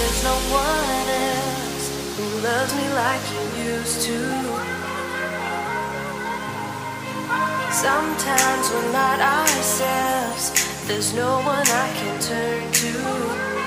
there's no one else who loves me like you used to. Sometimes we're not ourselves, there's no one I can turn to.